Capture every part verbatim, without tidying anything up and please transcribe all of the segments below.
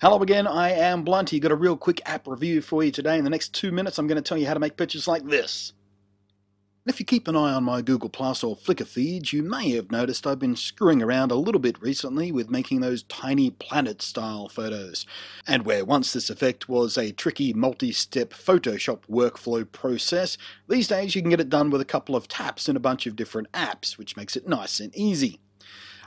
Hello again, I am Blunty. Got a real quick app review for you today. In the next two minutes I'm going to tell you how to make pictures like this. If you keep an eye on my Google Plus or Flickr feeds, you may have noticed I've been screwing around a little bit recently with making those Tiny Planet style photos. And where once this effect was a tricky multi-step Photoshop workflow process, these days you can get it done with a couple of taps in a bunch of different apps, which makes it nice and easy.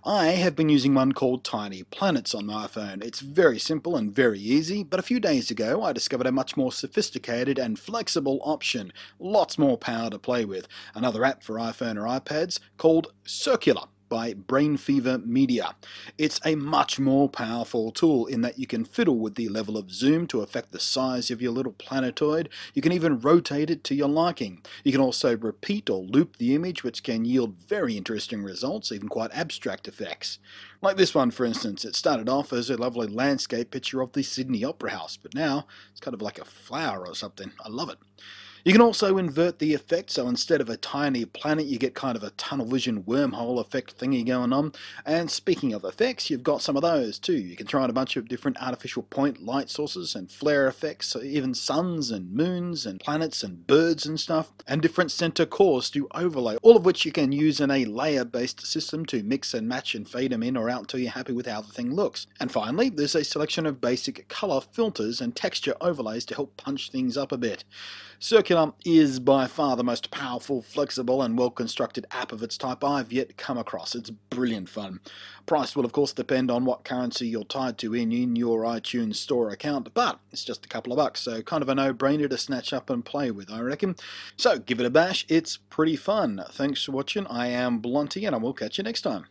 I have been using one called Tiny Planets on my iPhone. It's very simple and very easy, but a few days ago I discovered a much more sophisticated and flexible option. Lots more power to play with. Another app for iPhone or iPads called Circular by Brain Fever Media. It's a much more powerful tool in that you can fiddle with the level of zoom to affect the size of your little planetoid. You can even rotate it to your liking. You can also repeat or loop the image, which can yield very interesting results, even quite abstract effects. Like this one, for instance. It started off as a lovely landscape picture of the Sydney Opera House, but now it's kind of like a flower or something. I love it. You can also invert the effect, so instead of a tiny planet you get kind of a tunnel vision wormhole effect thingy going on. And speaking of effects, you've got some of those too. You can try on a bunch of different artificial point light sources and flare effects, so even suns and moons and planets and birds and stuff, and different center cores to overlay, all of which you can use in a layer-based system to mix and match and fade them in or out until you're happy with how the thing looks. And finally, there's a selection of basic color filters and texture overlays to help punch things up a bit. Circular is by far the most powerful, flexible and well-constructed app of its type I've yet come across. It's brilliant fun. Price will of course depend on what currency you're tied to in, in your iTunes Store account, but it's just a couple of bucks, so kind of a no-brainer to snatch up and play with, I reckon. So give it a bash, it's pretty fun. Thanks for watching, I am Blunty and I will catch you next time.